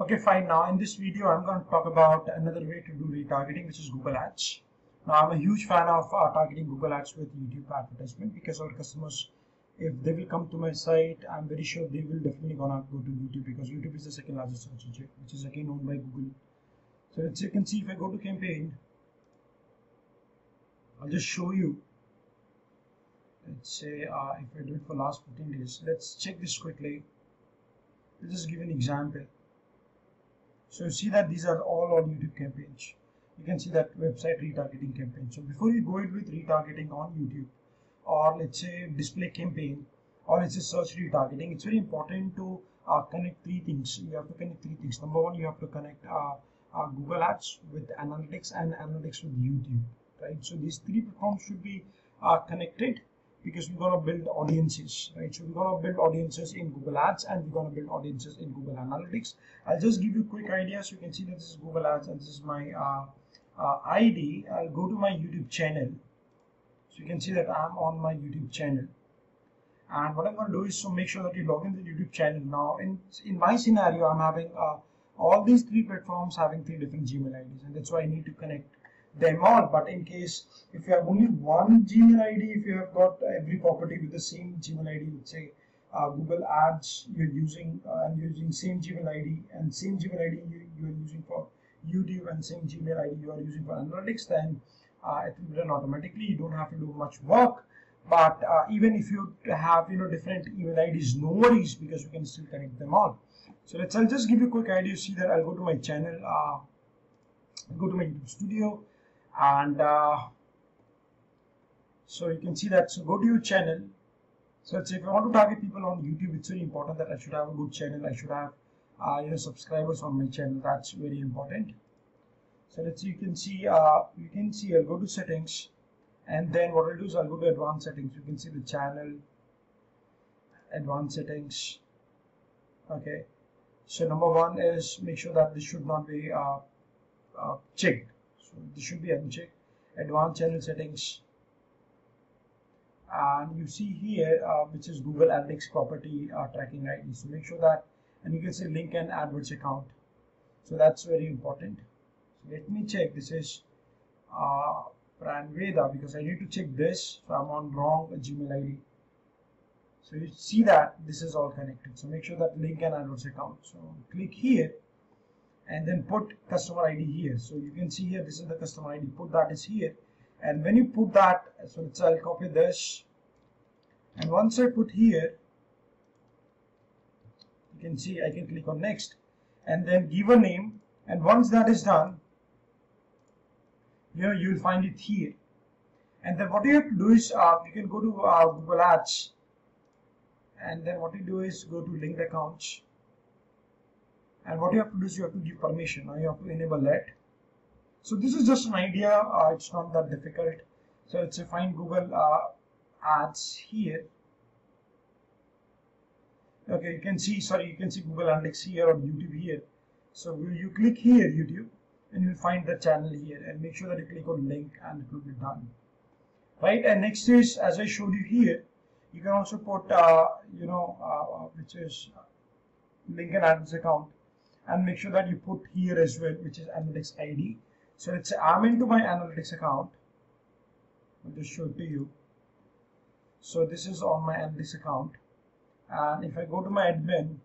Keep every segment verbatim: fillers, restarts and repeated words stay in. Okay, fine. Now in this video, I'm going to talk about another way to do retargeting, which is Google Ads. Now, I'm a huge fan of uh, targeting Google Ads with YouTube advertisement, because our customers, if they will come to my site, I'm very sure they will definitely gonna go to YouTube, because YouTube is the second largest search engine, which is again owned by Google. So as you can see, if I go to campaign, I'll just show you. Let's say uh, if I do it for last fifteen days, let's check this quickly. Let's just give an example. So you see that these are all on YouTube campaigns. You can see that website retargeting campaign. So before you go in with retargeting on YouTube, or let's say display campaign, or let's say search retargeting, it's very important to uh, connect three things. You have to connect three things. Number one, you have to connect uh, uh, Google Ads with Analytics and Analytics with YouTube, right? So these three platforms should be uh, connected, because we're going to build audiences, right? So we're going to build audiences in Google Ads, and we're going to build audiences in Google Analytics. I'll just give you quick ideas. You can see that this is Google Ads, and this is my uh, uh, I D. I'll go to my YouTube channel. So you can see that I'm on my YouTube channel. And what I'm going to do is, so make sure that you log in the YouTube channel. Now, in, in my scenario, I'm having uh, all these three platforms having three different Gmail I Ds, and that's why I need to connect them all. But in case if you have only one Gmail I D, if you have got every property with the same Gmail I D, let's say uh, Google Ads you're using uh, and you're using same Gmail I D, and same Gmail I D you, you are using for YouTube, and same Gmail I D you are using for Analytics, then uh, it will run automatically. You don't have to do much work. But uh, even if you have, you know, different email I Ds, no worries, because you can still connect them all. So let's, I'll just give you a quick idea. You see that I'll go to my channel, uh, go to my YouTube studio. And uh, so you can see that, so go to your channel. So let's say if I want to target people on YouTube, it's very important that I should have a good channel. I should have uh, you know, subscribers on my channel. That's very important. So let's see, you can see, uh, you can see I'll go to settings, and then what I'll do is I'll go to advanced settings. You can see the channel, advanced settings. Okay. So number one is make sure that this should not be uh, uh, checked. So this should be unchecked. Advanced channel settings, and you see here uh, which is Google Analytics property uh, tracking I D. So make sure that, and you can say link and AdWords account. So that's very important. So let me check. This is uh, Brandveda, because I need to check this. So I'm on wrong Gmail I D. So you see that this is all connected. So make sure that link and AdWords account. So click here, and then put customer I D here. So you can see here, this is the customer I D. Put that is here. And when you put that, so let's, I'll copy this. And once I put here, you can see I can click on next, and then give a name. And once that is done, you know, you'll find it here. And then what you have to do is, uh, you can go to uh, Google Ads. And then what you do is go to linked accounts. And what you have to do is you have to give permission. Now you have to enable that. So this is just an idea. Uh, it's not that difficult. So let's say find Google uh, Ads here. Okay, you can see, sorry, you can see Google Analytics here, or YouTube here. So you click here, YouTube, and you'll find the channel here. And make sure that you click on link, and it will be done. Right, and next is, as I showed you here, you can also put, uh, you know, uh, which is link and AdWords account. And make sure that you put here as well, which is Analytics I D. So let's say I'm into my Analytics account. I'll just show it to you. So this is on my Analytics account. And if I go to my admin,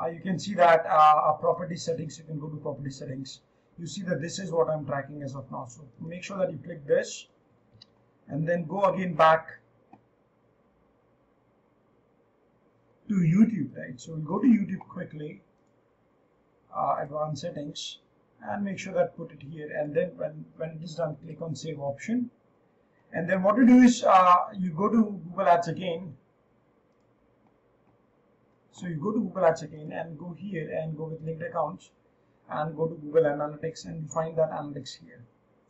uh, you can see that uh, property settings, you can go to property settings. You see that this is what I'm tracking as of now. So make sure that you click this, and then go again back to YouTube, right? So we'll go to YouTube quickly, uh, advanced settings, and make sure that put it here. And then when, when it is done, click on save option. And then what you do is uh, you go to Google Ads again. So you go to Google Ads again and go here and go with linked accounts and go to Google Analytics, and you find that Analytics here.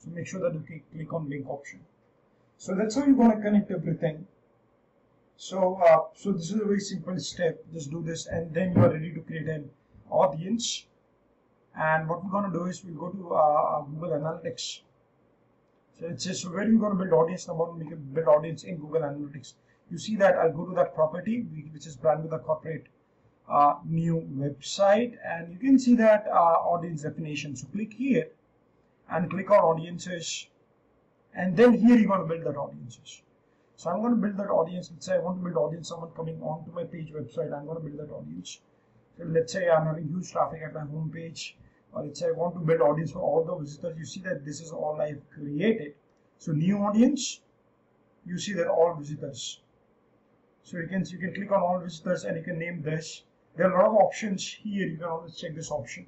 So make sure that you click on link option. So that's how you're going to connect everything. So, uh, so this is a very simple step. Just do this, and then you are ready to create an audience. And what we're going to do is we'll go to uh, Google Analytics. So it says, so where are you going to build audience? Number one, we can build audience in Google Analytics. you see that I'll go to that property, which is Brandveda Corporate uh, new website, and you can see that uh, audience definition. So click here and click on audiences, and then here you're going to build that audiences. So I'm going to build that audience. Let's say I want to build audience, someone coming onto my page website. I'm going to build that audience. So let's say I'm having huge traffic at my home page. Or let's say I want to build audience for all the visitors. You see that this is all I've created. So new audience, you see that all visitors. So you can, you can click on all visitors and you can name this. There are a lot of options here. You can always check this option,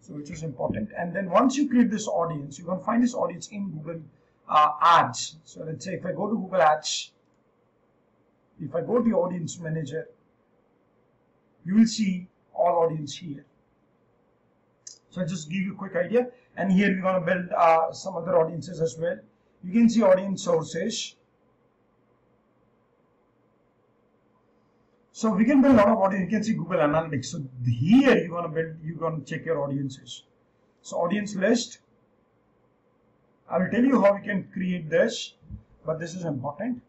so which is important. And then once you create this audience, you can find this audience in Google Uh, ads. So let's say if I go to Google Ads, if I go to Audience Manager, you will see all audience here. So I'll just give you a quick idea, and here we're going to build uh, some other audiences as well. You can see audience sources. So we can build a lot of audience. You can see Google Analytics. So here you're going to build, you're going to check your audiences. So audience list. I will tell you how we can create this, but this is important.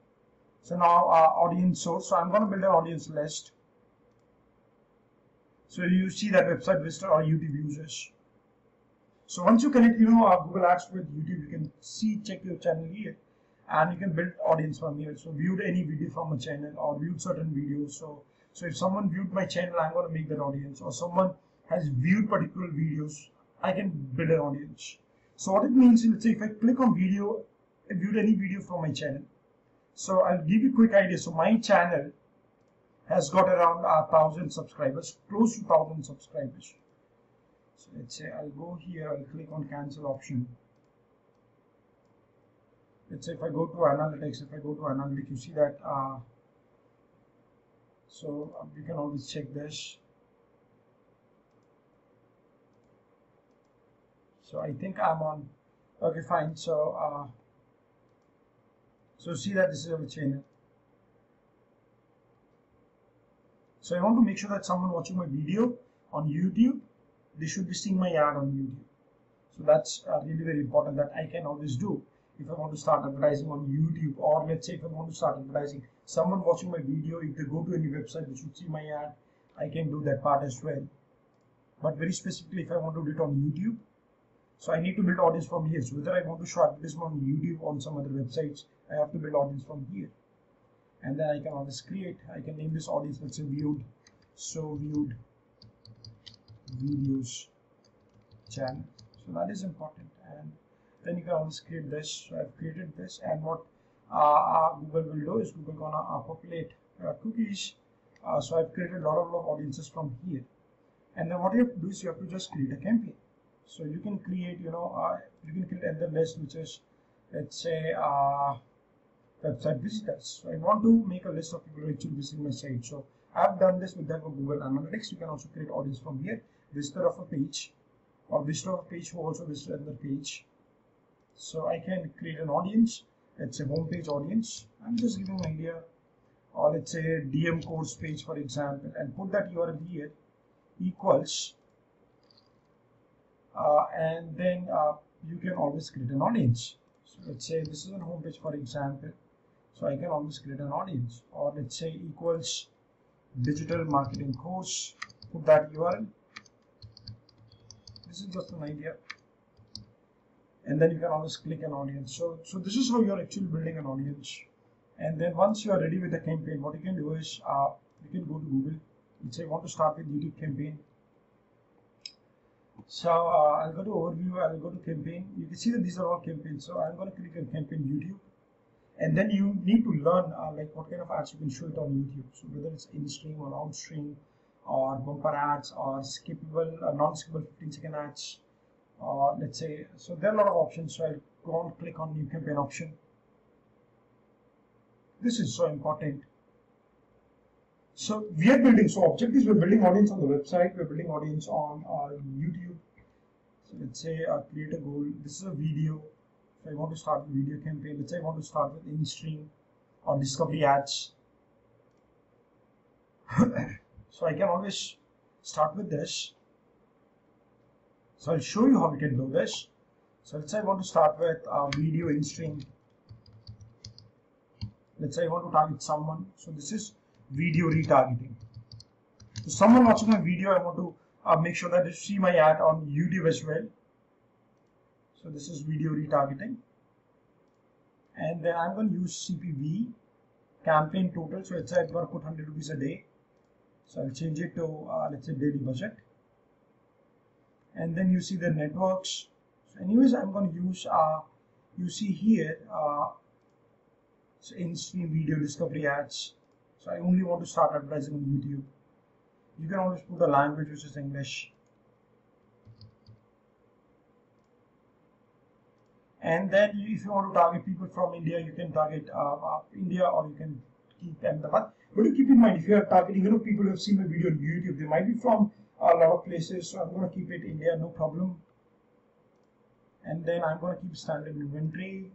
So now uh, audience source. So I'm going to build an audience list. So you see that website visitor or YouTube users. So once you connect, you know, uh, Google Ads with YouTube, you can see, check your channel here, and you can build audience from here. So viewed any video from a channel or viewed certain videos. So so if someone viewed my channel, I'm going to make that audience. Or someone has viewed particular videos, I can build an audience. So what it means, let's say if I click on video, I viewed any video from my channel. So I'll give you a quick idea. So my channel has got around a thousand subscribers, close to thousand subscribers. So let's say I'll go here, I'll click on cancel option. Let's say if I go to analytics, if I go to analytics, you see that. Uh, so you can always check this. So I think I'm on, okay, fine. So, uh, so see that this is a channel. So I want to make sure that someone watching my video on YouTube, they should be seeing my ad on YouTube. So that's uh, really very important that I can always do if I want to start advertising on YouTube, or let's say if I want to start advertising, someone watching my video, if they go to any website, they should see my ad. I can do that part as well. But very specifically, if I want to do it on YouTube, so I need to build audience from here. So whether I want to show advertisement on YouTube or on some other websites, I have to build audience from here. And then I can always create, I can name this audience, let's say viewed, so viewed videos channel. So that is important. And then you can always create this. So I've created this, and what uh, Google will do is Google gonna uh, populate uh, cookies. Uh, so I've created a lot of, lot of audiences from here. And then what you have to do is you have to just create a campaign. So you can create, you know, uh, you can create another list, which is, let's say, uh, website visitors. So I want to make a list of people who actually visiting my site. So I've done this with that for Google Analytics. You can also create audience from here. Visitor of a page, or visitor of a page who also visited another page. So I can create an audience. Let's say home page audience. I'm just giving an idea, or let's say D M course page, for example, and put that U R L here equals. Uh, and then uh, you can always create an audience. So let's say this is a homepage, for example. So I can always create an audience, or let's say equals digital marketing course. Put that U R L. This is just an idea. And then you can always click an audience. So, so this is how you are actually building an audience. And then once you are ready with the campaign, what you can do is uh, you can go to Google. Let's say I want to start with YouTube campaign. So uh, I'll go to overview, I'll go to campaign. You can see that these are all campaigns. So I'm going to click on campaign YouTube, and then you need to learn uh, like what kind of ads you can show it on YouTube. So whether it's in stream or out stream, or bumper ads, or skippable, uh, non-skippable fifteen second ads, or uh, let's say, so there are a lot of options. So I'll go on, click on new campaign option. This is so important. So we are building, so object is we're building audience on the website, we're building audience on uh, YouTube. So let's say uh, create a goal. This is a video. So I want to start with video campaign. Let's say I want to start with in-stream or discovery ads. So I can always start with this. So I'll show you how we can do this. So let's say I want to start with uh, video in-stream Let's say I want to target someone. So this is video retargeting. So someone watching my video, I want to uh, make sure that they see my ad on YouTube as well. So this is video retargeting. And then I'm going to use C P V, campaign total. So let's say I've got to put one hundred rupees a day. So I'll change it to uh, let's say daily budget. And then you see the networks. So anyways, I'm going to use, uh, you see here, uh, so in-stream video discovery ads. So I only want to start advertising on YouTube. You can always put the language, which is English. And then if you want to target people from India, you can target uh, uh, India, or you can keep them the month. But keep in mind, if you are targeting, you know, people who have seen my video on YouTube, they might be from a lot of places. So I'm going to keep it India, no problem. And then I'm going to keep standard inventory.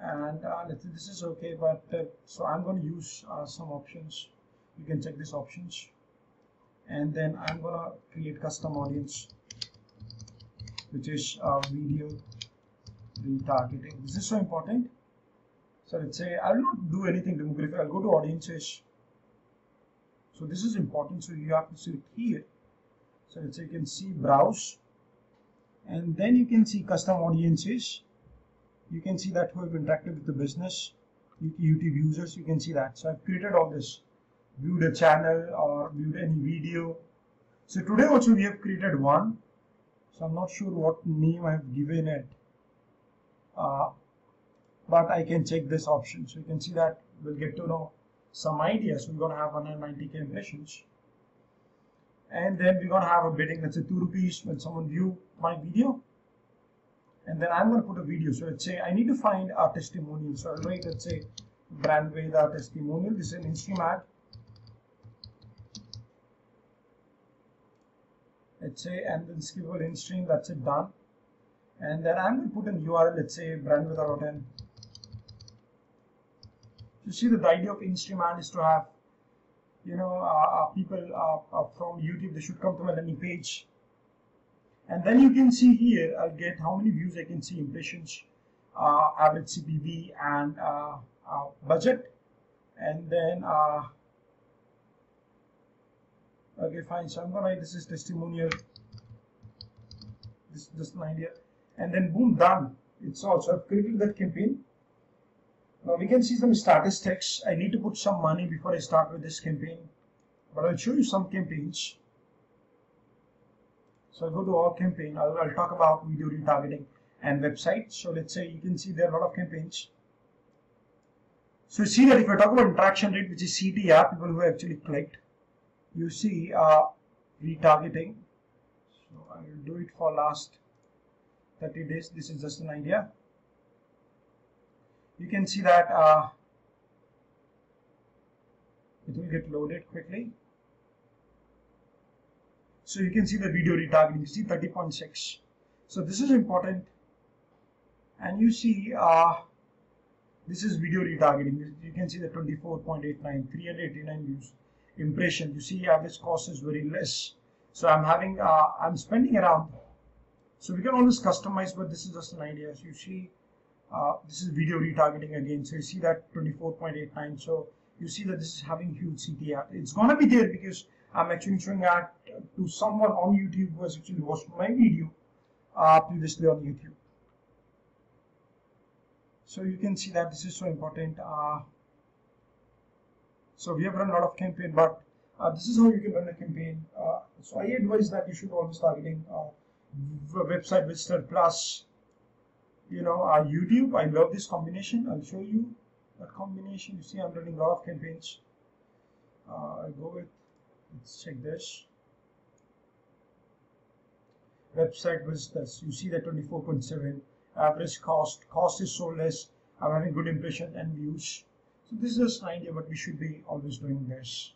And uh, let's say this is okay, but uh, so I'm going to use uh, some options. You can check these options. And then I'm going to create custom audience, which is uh, video retargeting. This is so important. So let's say I will not do anything demographic. I'll go to audiences. So this is important. So you have to see it here. So let's say you can see browse, and then you can see custom audiences. You can see that who have interacted with the business, YouTube users. You can see that. So I've created all this, viewed a channel or viewed any video. So today also we have created one. So I'm not sure what name I have given it. Uh, but I can check this option, so you can see that we'll get to know some ideas. We're going to have one hundred ninety K impressions, and then we're going to have a bidding. Let's say two rupees when someone view my video, and then I'm going to put a video. So let's say I need to find a testimonial. So I'll write, let's say, Brandveda testimonial. This is an Instagram ad. Let's say, and then skippable in stream. That's it, done. And then I'm going to put an U R L, let's say brandveda dot in. You see that the idea of in-stream ad is to have, you know, uh, people uh, uh, from YouTube, they should come to my landing page. And then you can see here, I'll get how many views I can see, impressions, uh, average C P B, and uh, uh, budget. And then, uh, okay, fine. So I'm going to write this is testimonial. This is just an idea. And then boom, done. It's also I've created that campaign. Now we can see some statistics. I need to put some money before I start with this campaign, but I'll show you some campaigns. So I'll go to all campaign. I'll, I'll talk about video retargeting and website. So let's say you can see there are a lot of campaigns. So you see that if I talk about interaction rate, which is C T R, people who actually clicked, you see uh, retargeting. So I will do it for last thirty days. This is just an idea. You can see that uh, it will get loaded quickly. So you can see the video retargeting. You see thirty point six. So this is important. And you see uh, this is video retargeting. You can see the twenty-four point eight nine, three hundred eighty-nine views, impression. You see average cost is very less. So I'm having uh, I'm spending around. So we can always customize, but this is just an idea. So you see, uh, this is video retargeting again. So you see that twenty-four point eight nine. So you see that this is having huge C T R. It's gonna be there because I'm actually showing ad to someone on YouTube who has actually watched my video uh, previously on YouTube. So you can see that this is so important. Uh, so we have run a lot of campaign, but uh, this is how you can run a campaign. Uh, so I advise that you should always targeting. Uh, website visitor plus, you know, uh, YouTube. I love this combination. I'll show you that combination. You see I'm running a lot of campaigns. uh, I'll go with, let's check this website visitors. You see that twenty-four point seven, average cost cost is so less. I'm having good impression and views. So this is just an idea, but we should be always doing this.